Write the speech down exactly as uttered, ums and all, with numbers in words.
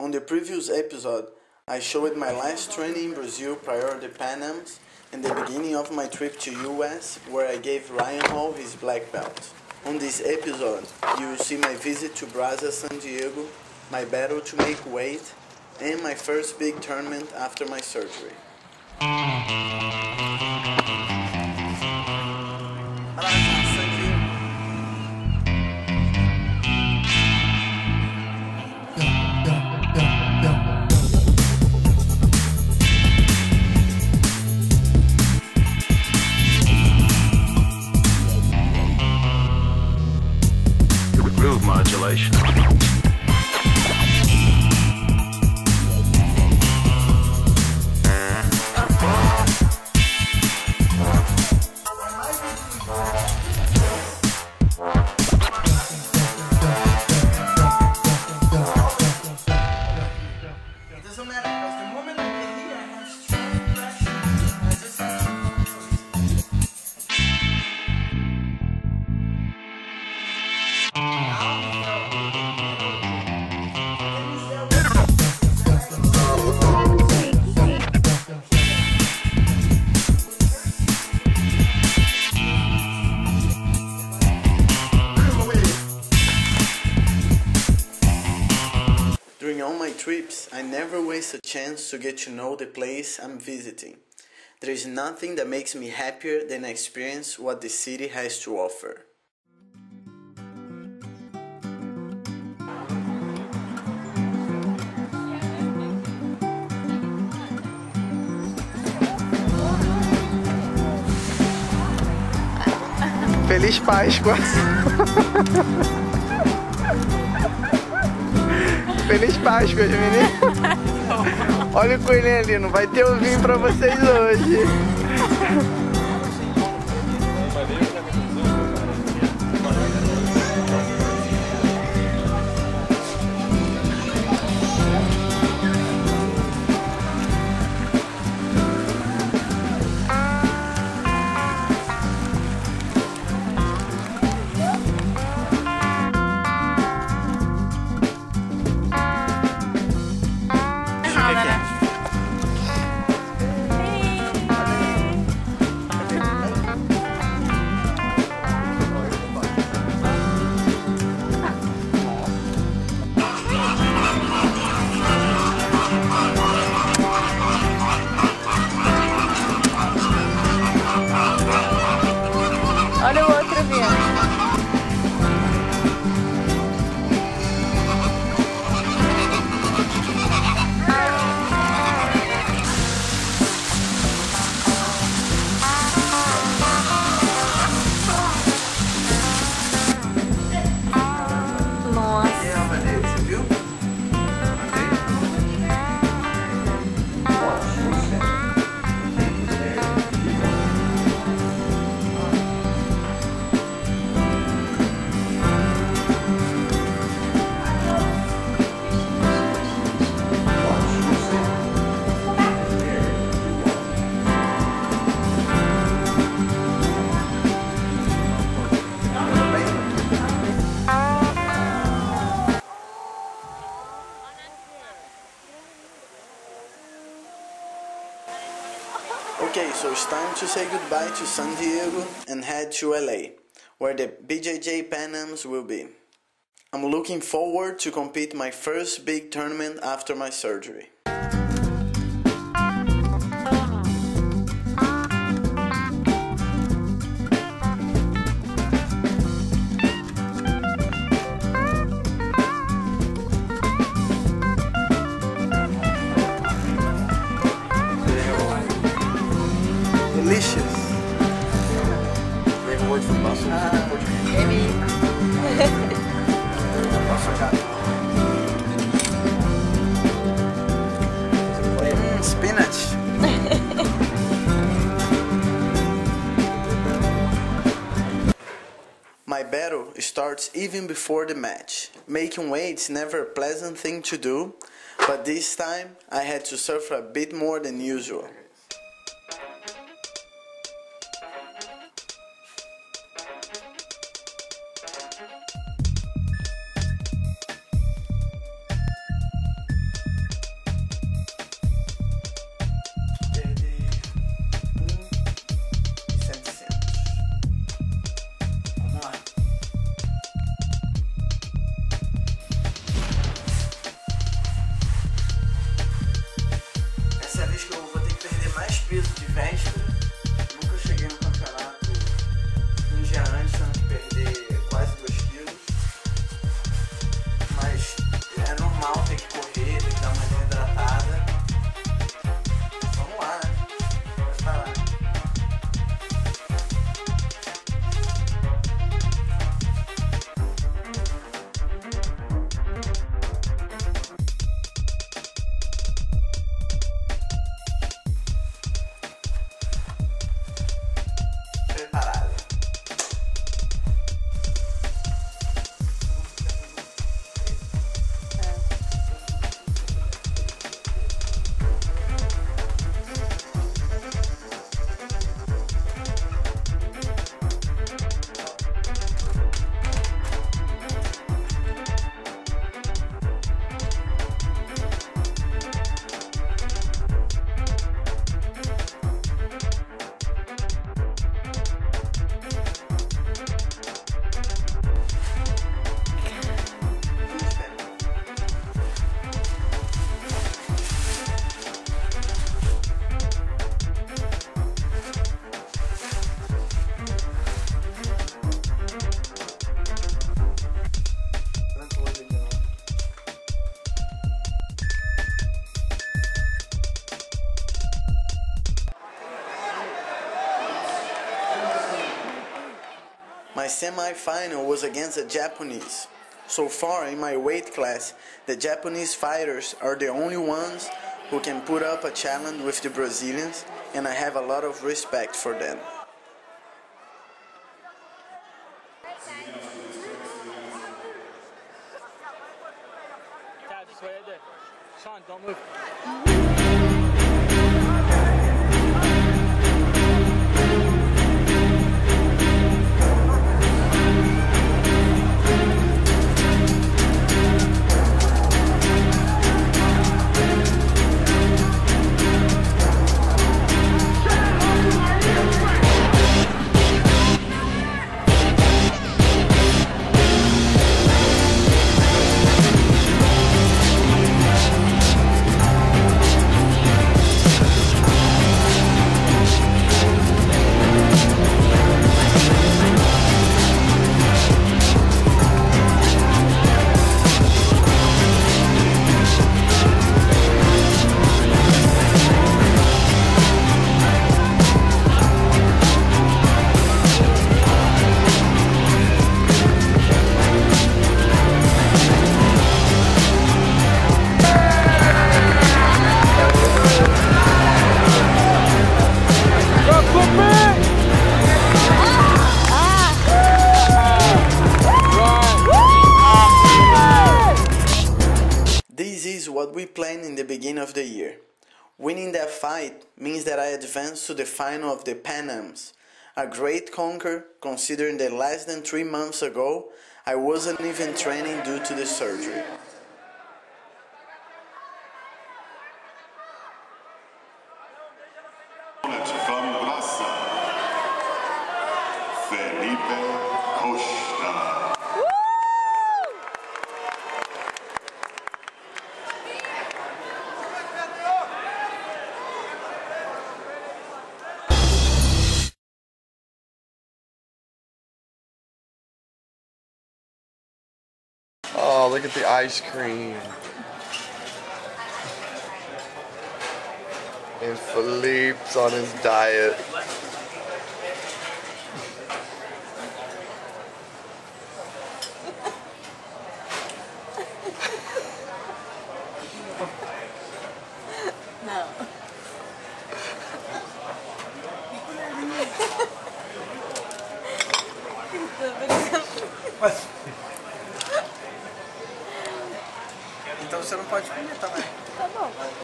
On the previous episode, I showed my last training in Brazil prior to the Pan Ams and the beginning of my trip to U S, where I gave Ryan Hall his black belt. On this episode, you will see my visit to BRASA San Diego, my battle to make weight, and my first big tournament after my surgery. Modulation. During all my trips, I never waste a chance to get to know the place I'm visiting. There is nothing that makes me happier than experience what the city has to offer. Feliz Páscoa! Feliz Páscoa, menino! Olha o coelhinho ali, não vai ter ovinho pra vocês hoje! Olha o outro avião. Okay, so it's time to say goodbye to San Diego and head to L A, where the B J J Pan Ams will be. I'm looking forward to compete my first big tournament after my surgery. Delicious. Great word for muscles. Uh, maybe. mm, spinach. My battle starts even before the match. Making weight's never a pleasant thing to do, but this time I had to suffer a bit more than usual. semi-final was against the Japanese. So far in my weight class, the Japanese fighters are the only ones who can put up a challenge with the Brazilians, and I have a lot of respect for them. Sean, don't move. This is what we planned in the beginning of the year. Winning that fight means that I advanced to the final of the Pan Ams, a great conquer considering that less than three months ago I wasn't even training due to the surgery. From BRASA, Felipe Costa. Oh, look at the ice cream. And Felipe's on his diet. No. What? Então você não pode comer também. Tá bom.